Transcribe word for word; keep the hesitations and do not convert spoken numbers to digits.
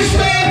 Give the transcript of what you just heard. We stand.